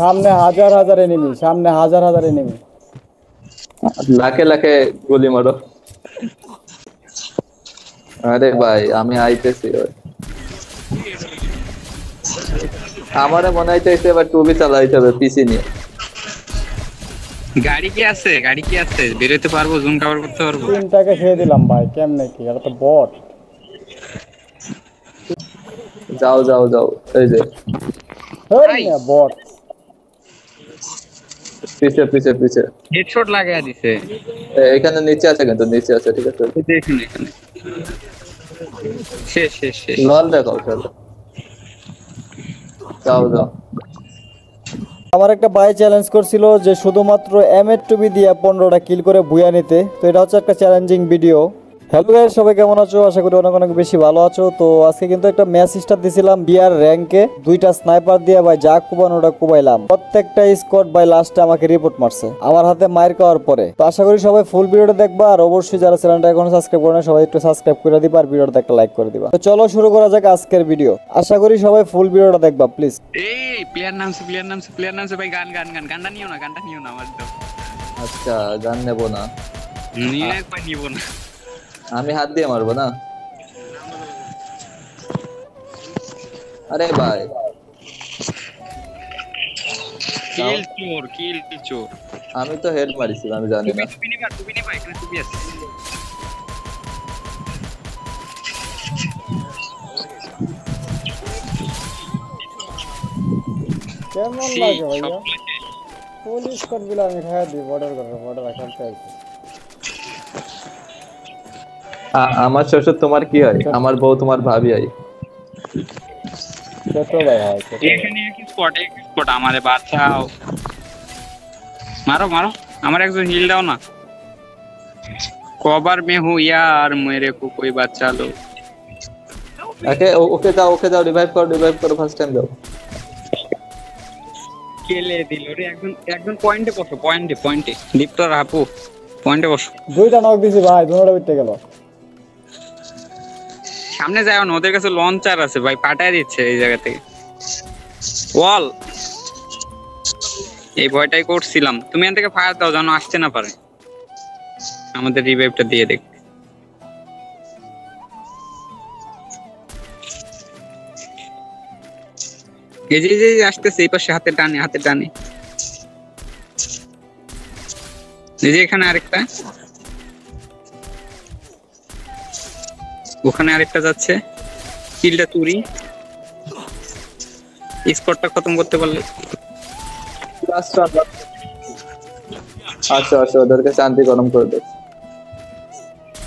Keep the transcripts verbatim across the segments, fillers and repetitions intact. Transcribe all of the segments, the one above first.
সামনে হাজার হাজার এনিমি সামনে হাজার হাজার এনিমি লাখে লাখে গুলি মারো আরে ভাই আমি আইতেছি ভাই আমারে মনে হইতেছে এবার টুবি চালাইতে হবে পিসি নিয়ে গাড়ি কি আছে গাড়ি কি আছে বেরোতে পারবো জুম কভার করতে পারবো তিনটাকে খেয়ে দিলাম ভাই কেমনে কি এটা তো বট যাও যাও যাও এই যে ওরে বট পিছে পিছে পিছে হেডশট লাগায়া দিছে এখানে নিচে আছে কিন্তু নিচে আছে ঠিক আছে দেখুন এখানে শেষ শেষ শেষ লাল দেখাও চলো যাও যাও আমার একটা বাই চ্যালেঞ্জ করছিল যে শুধুমাত্র এম এইট টু বি দিয়ে পনেরোটা কিল করে বুয়া নিতে তো এটা হচ্ছে একটা চ্যালেঞ্জিং ভিডিও হ্যালো গাইস সবাই কেমন আছো আশা করি অনেক অনেক বেশি ভালো আছো তো আজকে কিন্তু একটা ম্যাচ স্টার্ট দিছিলাম বিআর র‍্যাঙ্কে দুইটা স্নাইপার দিয়ে ভাই যা কুবানোটা কুবাইলাম প্রত্যেকটা স্কোয়াড ভাই লাস্টে আমাকে রিপোর্ট মারছে আমার হাতে মার খাওয়ার পরে তো আশা করি সবাই ফুল ভিডিওটা দেখবা আর অবশ্যই যারা চ্যানেলটা এখনো সাবস্ক্রাইব করে না সবাই একটু সাবস্ক্রাইব করে দিবা আর ভিডিওটাতে একটা লাইক করে দিবা তো চলো শুরু করা যাক আজকের ভিডিও আশা করি সবাই ফুল ভিডিওটা দেখবা প্লিজ এই প্লেয়ার নামছে প্লেয়ার নামছে প্লেয়ার নামছে ভাই গান গান গান গানটা নিও না গানটা নিও না আমার দাও আচ্ছা গান নেব না নিয়ে একবার নিব না আমি হাত দিয়ে মারবো না আরে ভাই কিল চোর কিল চোর আমি তো হেড মারিছি আমি জানি না তুমি নি ভাই তুমি নি ভাই এখানে তুমি আছিস কেমন লাগে ভাইয়া পুলিশ কর দিলা আমি খায়া দি বর্ডার কর বর্ডার খেলতে আইছি আমার শ্বশুর তোমার কি হয় আমার বউ তোমার ভাবি হয় কত ভাই হয় এখানে কি স্পট এক স্পট আমারে বাঁচাও मारो मारो আমার একজন হিল দাও না কভার মে হুঁ यार मेरे को कोई बचा लो ओके ओके जाओ ओके जाओ रिवाइव करो रिवाइव करो फर्स्ट टाइम जाओ কেলে দিল রে একজন একজন পয়েন্টে বসো পয়েন্টে পয়েন্টে লিফটার আপু পয়েন্টে বসো দুইটা নক দিছি ভাই দুটোটা বিটতে গেল সামনে যাও না ওদের কাছে লঞ্চার আছে ভাই পাটায় দিচ্ছে এই জায়গা থেকে ওয়াল এই ভয়টাই করছিলাম তুমি এখান থেকে ফায়ার দাও জানো আসতে না পারে আমাদের রিভাইভটা দিয়ে দেখ এই যে যে আসতেছে এই পাশে হাতে টানে হাতে টানে এই যে এখানে আরেকটা ওখানে আরেকটা যাচ্ছে কিলটা চুরি স্কোরটা খতম করতে পারলে লাস্ট রাউন্ড আচ্ছা আচ্ছা ওদেরকে শান্তি গরম করে দে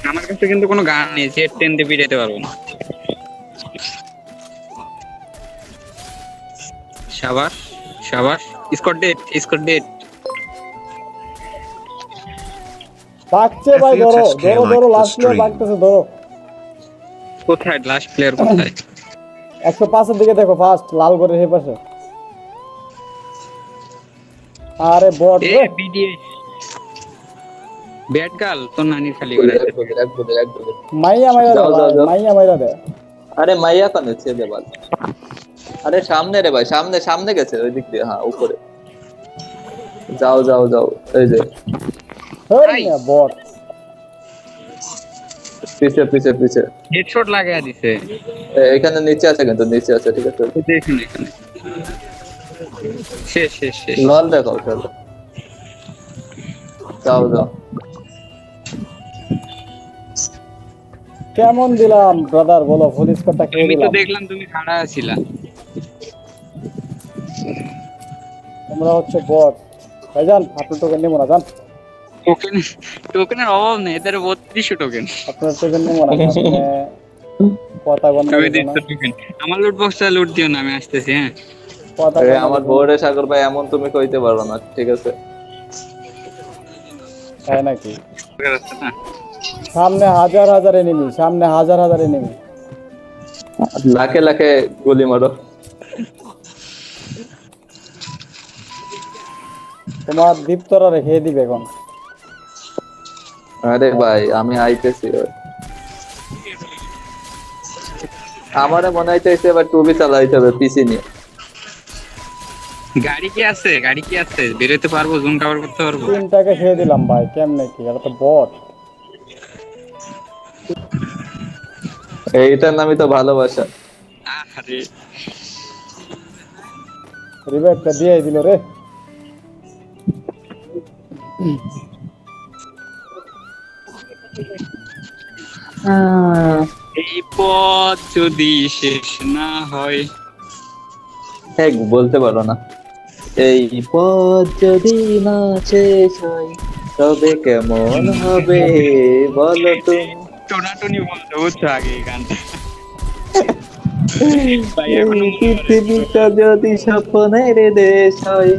আমার কাছে কিন্তু কোনো গান নেই যে টেন দিয়ে পিটাইতে পারবো না শাবাশ শাবাশ স্কোর ডেট স্কোর ডেট বাঁচছে ভাই ধরো ধরো ধরো লাস্ট প্লেয়ার বাঁচতেছে ধরো কোথায় লাস্ট প্লেয়ার কোথায় একশো পাঁচ এর দিকে দেখো ফার্স্ট লাল করে এই পাশে আরে বট এ বিডিএস ব্যাড গাল তো নানি খালি করে এক দুলে এক দুলে মাইয়া মাইয়া মাইয়া মাইয়া দে আরে মাইয়া কানে ছে দে বল আরে সামনে রে ভাই সামনে সামনে গেছে ওই দিক দিয়ে হ্যাঁ উপরে যাও যাও যাও এই যে ওরে বট পিছে পিছে পিছে হেডশট লাগায়া দিছে এখানে নিচে আছে কিন্তু নিচে আছে ঠিক আছে দেখুন এখানে শেষ শেষ শেষ লাল দেখাও চলো যাও যাও কেমন দিলাম ব্রাদার বলো পুলিশ কটা খেয়ে দিলাম আমি তো দেখলাম তুমি খাড়া আছিলা তোমরা হচ্ছে বট ভাইজান আপনি তো কেন মনে জান টোকেন টোকেনের অভাব নেই এদের বত্রিশশো টোকেন আপনার টোকেন নেই মনে হয় কথা বলনা আমার লুট বক্সটা লুট দিও না আমি আসতেছি হ্যাঁ আরে আমার বড়ে সাগর ভাই এমন তুমি কইতে পারো না ঠিক আছে তাই নাকি সামনে হাজার হাজার এনিমি সামনে হাজার হাজার এনিমি লাখে লাখে গুলি মারো তোমার দীপ্তরা রেখে দিবে এখন আরে ভাই আমি আইতেছি আমারে মনে হইতেছে এবার টুবি চালাইতে হবে পিসি নিয়ে গাড়ি কি আছে গাড়ি কি আছে বেরোতে পারবো জুম কভার করতে পারবো তিনটাকে ছেড়ে দিলাম ভাই কেমনে কি এটা তো বট এইটার নামই তো ভালোবাসা আরে রিভাইভটা দিয়ে দিল রে এই পথ যদি শেষ না হয় এক বলতে পারো না এই পথ যদি না শেষ হয় তবে কেমন হবে বলো তুমি টোনাটনি বলতে হচ্ছে আগে গানটা পৃথিবীটা যদি স্বপ্নের দেশ হয়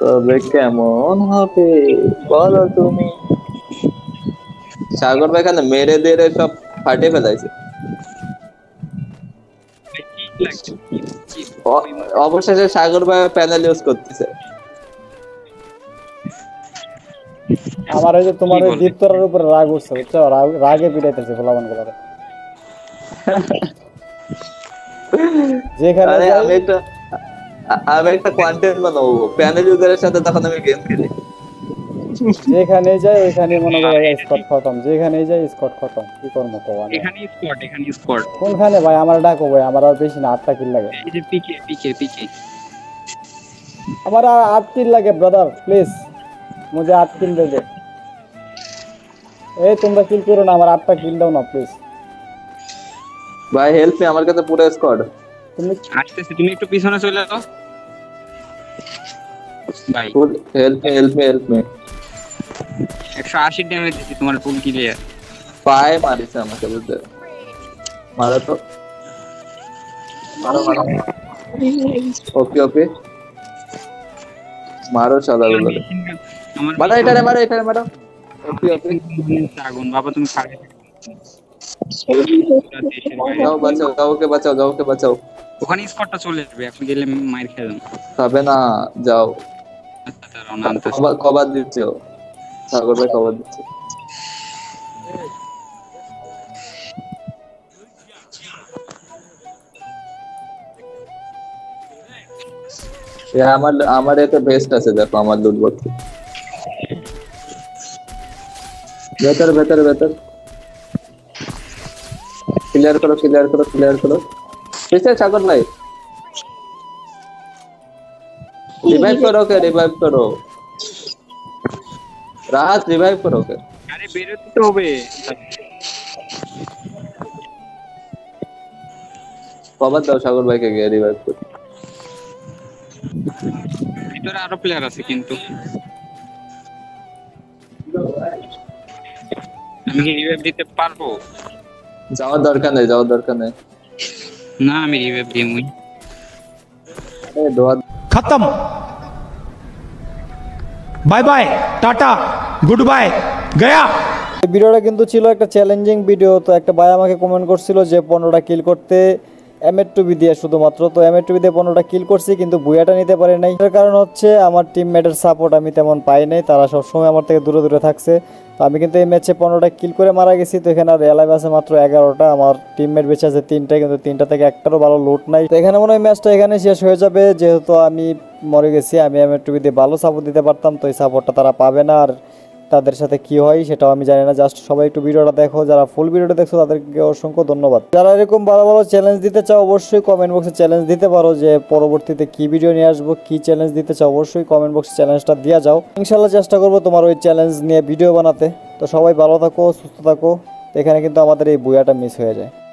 তবে কেমন হবে বলো তুমি সাগর ভাই এখানে মেরে দিয়ে সব ফাটে ফেলাইছে অবশেষে সাগর ভাই প্যানেল ইউজ করতেছে আমার এই যে তোমার এই দীপ্তরার উপর রাগ উঠছে বুঝছো রাগে পিটাইতেছে ফলাবান গুলারে যেখানে আমি একটা আমি একটা কন্টেন্ট বানাবো প্যানেল ইউজারের সাথে তখন আমি গেম খেলি যেখানে যাই ওখানে মনে হয় স্কট খতম যেখানে যাই স্কট খতম কি করব কোয়ান এখানে স্কট এখানে স্কট কোনখানে ভাই আমার ডাকো ভাই আমার আর বেশি না আটটা কিল লাগে এই যে পিকে পিকে পিকে আমার আর আট কিল লাগে ব্রাদার প্লিজ मुझे आठ किल दे दे ए तुम किल करो ना हमारा आठ किल दो ना प्लीज भाई हेल्प में हमारे का तो पूरा स्क्वाड तुम आस्ते से तुम एक पीछे चले जाओ भाई हेल्प में हेल्प में हेल्प में एक सौ अस्सी डैमेज दी तुम्हारे पूल के लिए पाए मारे से हमारे बुद्ध मारा तो मारो मारो ओके ओके मारो चला लो মারা এটারে মারা এটারে মারা ওকে ওকে আগুন বাবা তুমি খাড়ে যাও বাঁচাও যাও ওকে বাঁচাও যাও ওকে বাঁচাও ওখানে স্কটটা চলে যাবে এখন গেলে মার খেয়ে যান তবে না যাও আবার কভার দিতেও সাগর ভাই কভার দিতে এ আমার আমার এটা বেস্ট আছে দেখো আমার লুট বক্স बेहतर बेहतर बेहतर क्लियर करो क्लियर करो क्लियर करो कैसे सागर भाई रिवाइव करो के रिवाइव करो राहत रिवाइव करो के अरे बेरोती तो होवे कवर दो सागर भाई के रिवाइव करो इधर आरो प्लेयर আছে কিন্তু আমি রিভাইভ দিতে পারবো যাওয়ার দরকার নাই যাওয়ার দরকার নাই না আমি রিভাইভ দিই মুই এ দোয়া খতম বাই বাই টাটা গুড বাই গয়া এই ভিডিওটা কিন্তু ছিল একটা চ্যালেঞ্জিং ভিডিও তো একটা ভাই আমাকে কমেন্ট করছিল যে পনেরোটা কিল করতে এম এ টু বি দিয়ে শুধুমাত্র তো এম এ টু বি দিয়ে পনেরোটা কিল করছি কিন্তু বুয়াটা নিতে পারে নাই এর কারণ হচ্ছে আমার টিমমেটের সাপোর্ট আমি তেমন পাই নাই তারা সব সময় আমার থেকে দূরে দূরে থাকছে তো আমি কিন্তু এই ম্যাচে পনেরোটা কিল করে মারা গেছি তো এখানে আর অ্যালাইভ আছে মাত্র এগারোটা আমার টিমমেট বেঁচে আছে তিনটা কিন্তু তিনটা থেকে একটারও ভালো লুট নাই তো এখানে মনে হয় ম্যাচটা এখানে শেষ হয়ে যাবে যেহেতু আমি মরে গেছি আমি এম এ টু বি দিয়ে ভালো সাপোর্ট দিতে পারতাম তো এই সাপোর্টটা তারা পাবে না আর তাদের সাথে কি হয় সেটাও আমি জানি না জাস্ট সবাই একটু ভিডিওটা দেখো যারা ফুল ভিডিওটা দেখছো তাদেরকে অসংখ্য ধন্যবাদ যারা এরকম ভালো ভালো চ্যালেঞ্জ দিতে চাও অবশ্যই কমেন্ট বক্সে চ্যালেঞ্জ দিতে পারো যে পরবর্তীতে কি ভিডিও নিয়ে আসবো কি চ্যালেঞ্জ দিতে চাও অবশ্যই কমেন্ট বক্সে চ্যালেঞ্জটা দিয়ে যাও ইনশাল্লাহ চেষ্টা করবো তোমার ওই চ্যালেঞ্জ নিয়ে ভিডিও বানাতে তো সবাই ভালো থাকো সুস্থ থাকো এখানে কিন্তু আমাদের এই বুয়াটা মিস হয়ে যায়।